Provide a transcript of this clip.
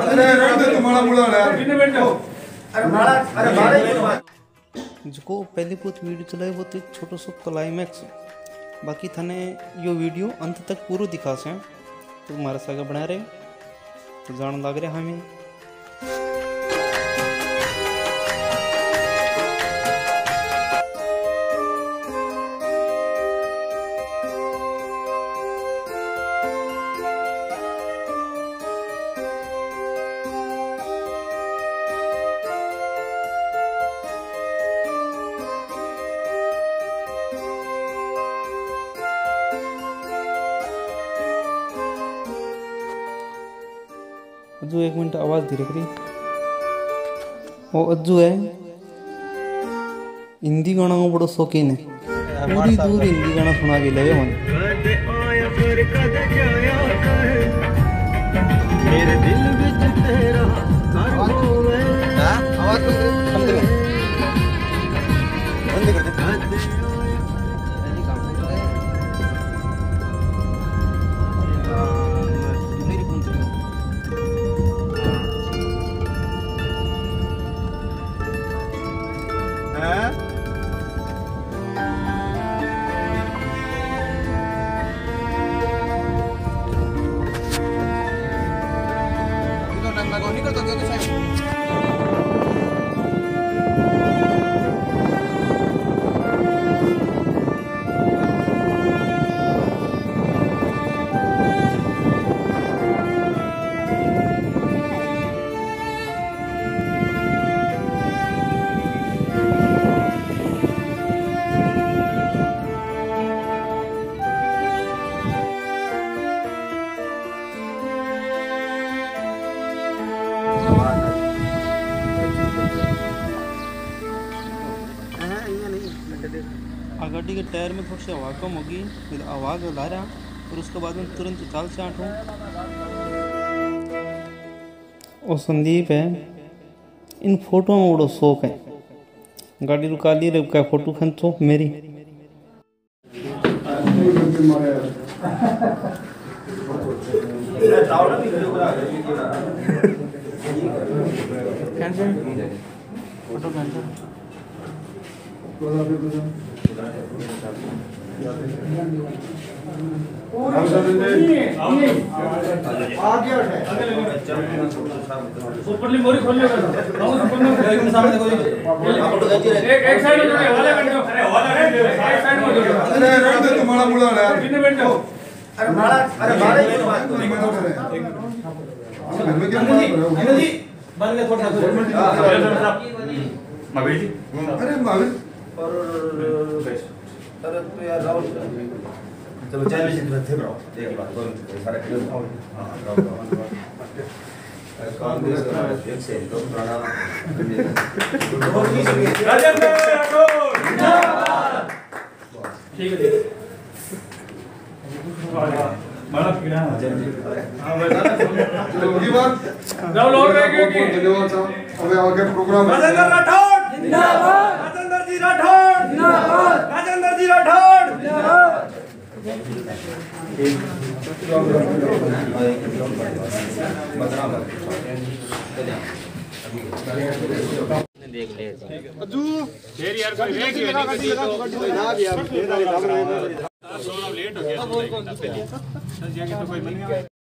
जो पहली पूत वीडियो चलाई वो तो छोटो सो क्लाइमैक्स, बाकी थाने यो वीडियो अंत तक पूरा दिखा से तो हमारा सागा बना रहे तो जान लग रहे हमें। अज्जू एक मिनट आवाज धीरे करी। वो अज्जू है हिंदी गाना को बड़ो शौकीन है, पूरी दूर हिंदी गाना सुना के लगे मन। गाड़ी के टायर में थोड़ी सी हवा कम होगी, फिर आवाज़ बढ़ा रहा और उसके बाद में तुरंत चाल से आठ। और संदीप है इन फोटो में बड़ो शौक है, गाड़ी रुका ली रुका फोटो खींचो मेरी। अरे और अरे तो यार राहुल चलो चैनल से थे ब्रो एक बार सारे राहुल कांग्रेस का एक से दो पुराना राजेंद्र राठौर जिंदाबाद। ठीक है बड़ा किना हां बस अगली बार राहुल और रह गए कि धन्यवाद साहब। अब आगे प्रोग्राम राजेंद्र राठौर जिंदाबाद, राजेंद्र जी राठौर जिंदाबाद। देख ले अज्जू फिर यार कोई देख ले ना यार लेट हो गया।